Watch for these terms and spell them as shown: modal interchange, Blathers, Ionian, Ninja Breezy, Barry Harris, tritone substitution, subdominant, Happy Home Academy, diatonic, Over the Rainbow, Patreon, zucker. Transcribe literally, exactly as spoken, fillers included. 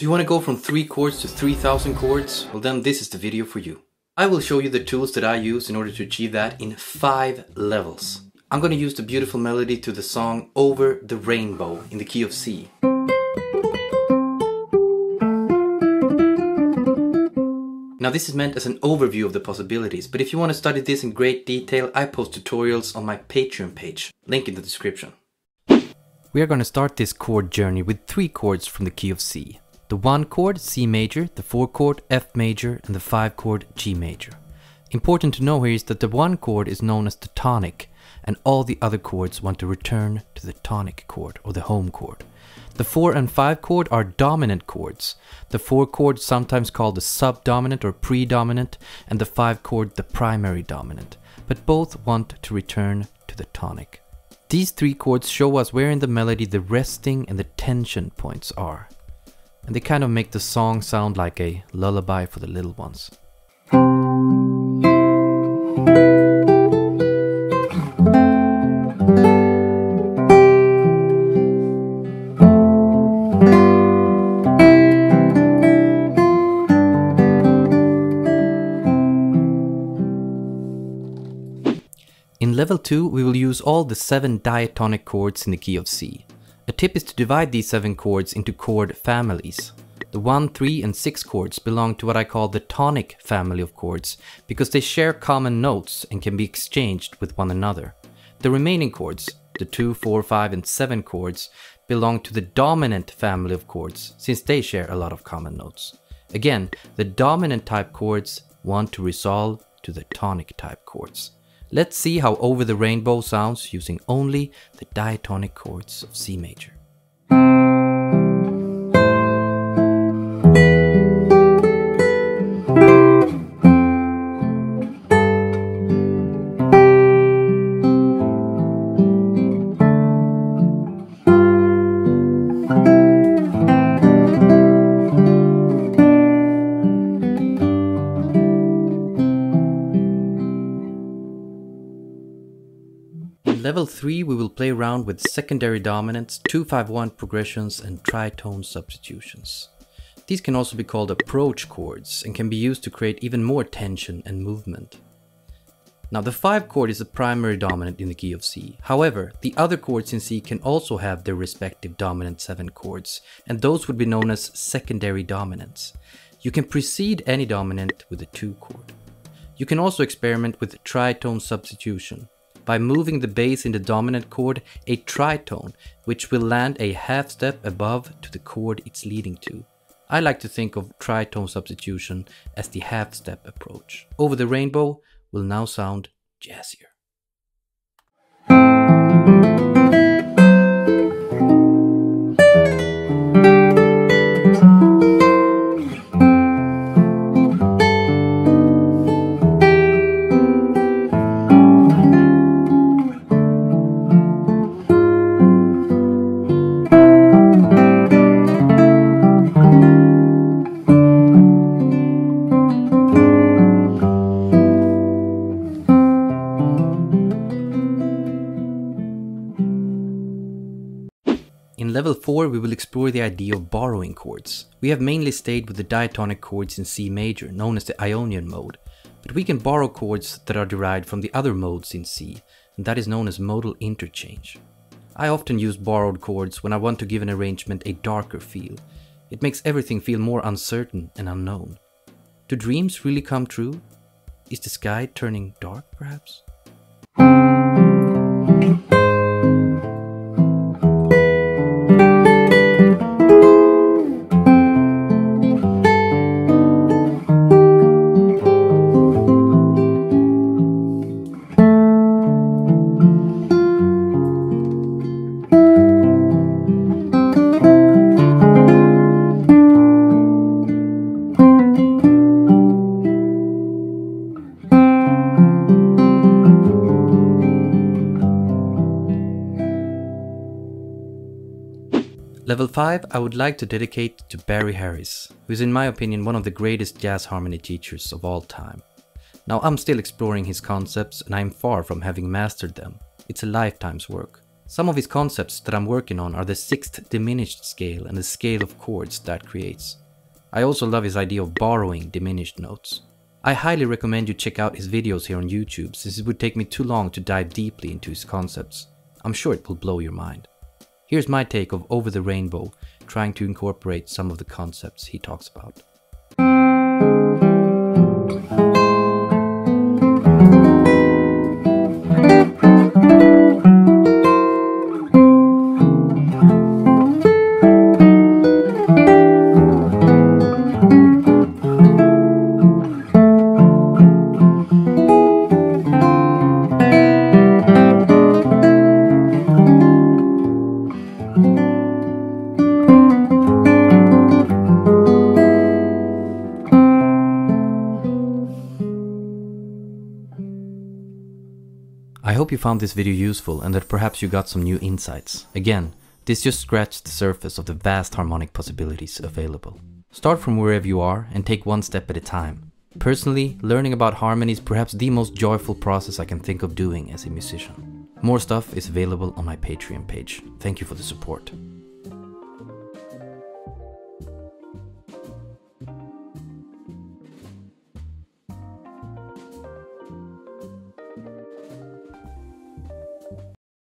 Do you want to go from three chords to three thousand chords? Well then this is the video for you. I will show you the tools that I use in order to achieve that in five levels. I'm going to use the beautiful melody to the song Over the Rainbow in the key of C. Now this is meant as an overview of the possibilities, but if you want to study this in great detail, I post tutorials on my Patreon page, link in the description. We are going to start this chord journey with three chords from the key of C. The one chord, C major, the four chord, F major, and the five chord, G major. Important to know here is that the one chord is known as the tonic, and all the other chords want to return to the tonic chord, or the home chord. The four and five chord are dominant chords, the four chord sometimes called the subdominant or predominant, and the five chord the primary dominant, but both want to return to the tonic. These three chords show us where in the melody the resting and the tension points are. And they kind of make the song sound like a lullaby for the little ones. In level two, we will use all the seven diatonic chords in the key of C. The tip is to divide these seven chords into chord families. The one, three and six chords belong to what I call the tonic family of chords because they share common notes and can be exchanged with one another. The remaining chords, the two, four, five and seven chords, belong to the dominant family of chords since they share a lot of common notes. Again, the dominant type chords want to resolve to the tonic type chords. Let's see how Over the Rainbow sounds using only the diatonic chords of C major. Level three, we will play around with secondary dominants, two five one progressions and tritone substitutions. These can also be called approach chords and can be used to create even more tension and movement. Now the five chord is the primary dominant in the key of C. However, the other chords in C can also have their respective dominant seven chords, and those would be known as secondary dominants. You can precede any dominant with a two chord. You can also experiment with tritone substitution. By moving the bass in the dominant chord, a tritone, which will land a half step above to the chord it's leading to. I like to think of tritone substitution as the half step approach. Over the Rainbow will now sound jazzier. In level four, we will explore the idea of borrowing chords. We have mainly stayed with the diatonic chords in C major, known as the Ionian mode, but we can borrow chords that are derived from the other modes in C, and that is known as modal interchange. I often use borrowed chords when I want to give an arrangement a darker feel. It makes everything feel more uncertain and unknown. Do dreams really come true? Is the sky turning dark, perhaps? Level five, I would like to dedicate to Barry Harris, who is in my opinion one of the greatest jazz harmony teachers of all time. Now I'm still exploring his concepts and I'm far from having mastered them. It's a lifetime's work. Some of his concepts that I'm working on are the sixth diminished scale and the scale of chords that creates. I also love his idea of borrowing diminished notes. I highly recommend you check out his videos here on YouTube, since it would take me too long to dive deeply into his concepts. I'm sure it will blow your mind. Here's my take of Over the Rainbow, trying to incorporate some of the concepts he talks about. I hope you found this video useful and that perhaps you got some new insights. Again, this just scratched the surface of the vast harmonic possibilities available. Start from wherever you are and take one step at a time. Personally, learning about harmony is perhaps the most joyful process I can think of doing as a musician. More stuff is available on my Patreon page. Thank you for the support.